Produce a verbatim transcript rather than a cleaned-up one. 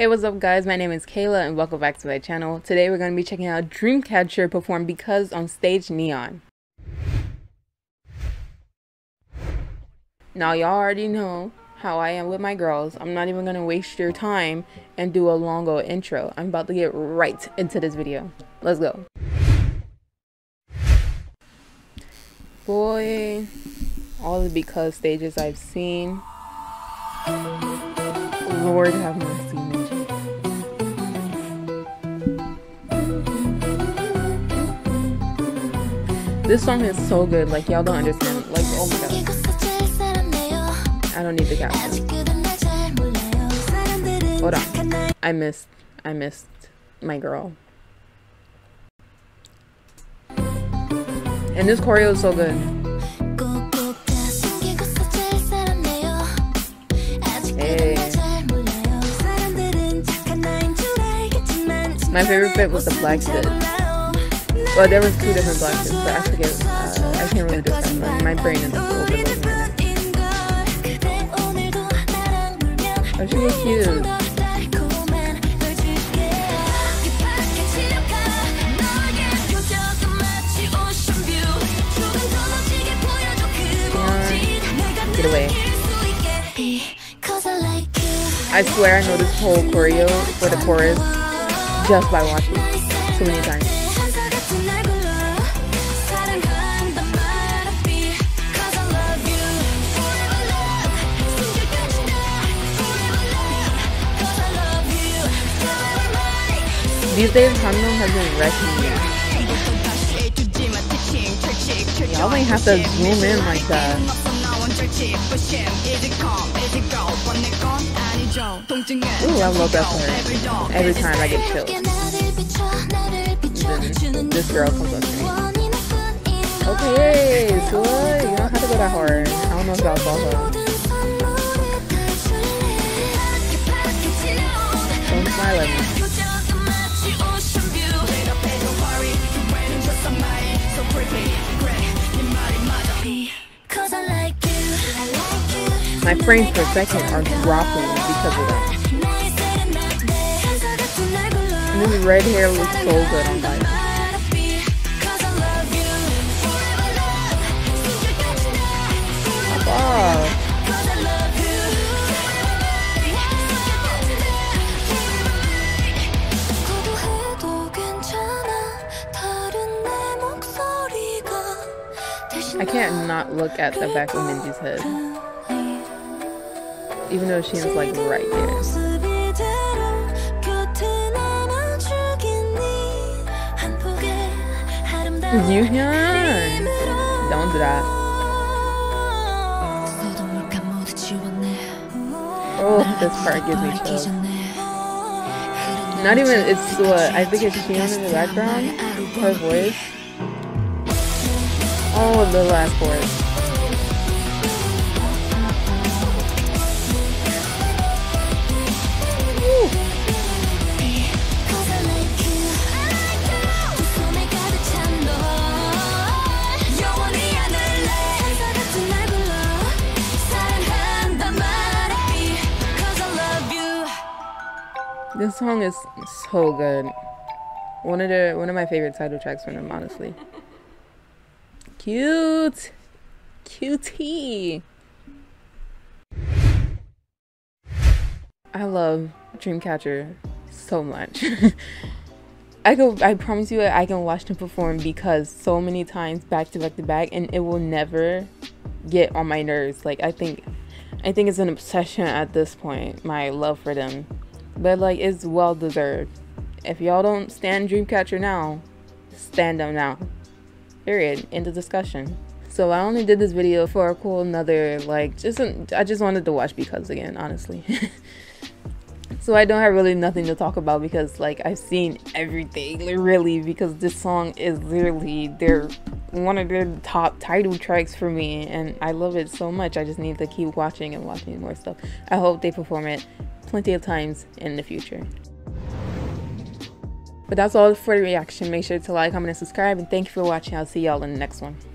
Hey, what's up guys, my name is Kayla and welcome back to my channel. Today we're going to be checking out Dreamcatcher perform BEcause on stage NEON. Now y'all already know how I am with my girls. I'm not even going to waste your time and do a long old intro. I'm about to get right into this video. Let's go. Boy, all the BEcause stages I've seen. Lord have mercy. This song is so good, like y'all don't understand. Like, oh my god. I don't need the caption. Hold on. I missed, I missed my girl. And this choreo is so good. Hey. My favorite fit was the black fit. Well, there was two different black kids, but I forget, uh, I can't really describe them. My brain is overloaded. Oh, she was cute. Yeah. Get away. I swear I know this whole choreo for the chorus just by watching it so many times. These days, Hanryong has been wrecking me. Y'all might have to zoom in like that. Ooh, I love that part. Every time I get chilled. This girl comes up to me. Okay, so you don't have to go that hard. I don't know if that's all though. Don't smile at me. My frames per second are dropping because of that. And this red hair looks so good on life. Pop off. I can't not look at the back of Minji's head. Even though she was like right there. You can. Don't do that. Oh, this part gives me chills. Not even, it's what, I think it's Siyeon in the background. Her voice. Oh, the last chorus. This song is so good. One of the one of my favorite title tracks from them, honestly. Cute, cutie. I love Dreamcatcher so much. I could, I promise you, I can watch them perform BEcause so many times, back to back to back, and it will never get on my nerves. Like I think, I think it's an obsession at this point. My love for them. But like, it's well deserved. If y'all don't stand Dreamcatcher now, stand them now. Period. End of discussion. So I only did this video for a cool another like just I just wanted to watch BEcause again, honestly. So I don't have really nothing to talk about because like I've seen everything really because this song is literally their one of their top title tracks for me and I love it so much. I just need to keep watching and watching more stuff. I hope they perform it plenty of times in the future. But that's all for the reaction. Make sure to like, comment, and subscribe, and thank you for watching. I'll see y'all in the next one.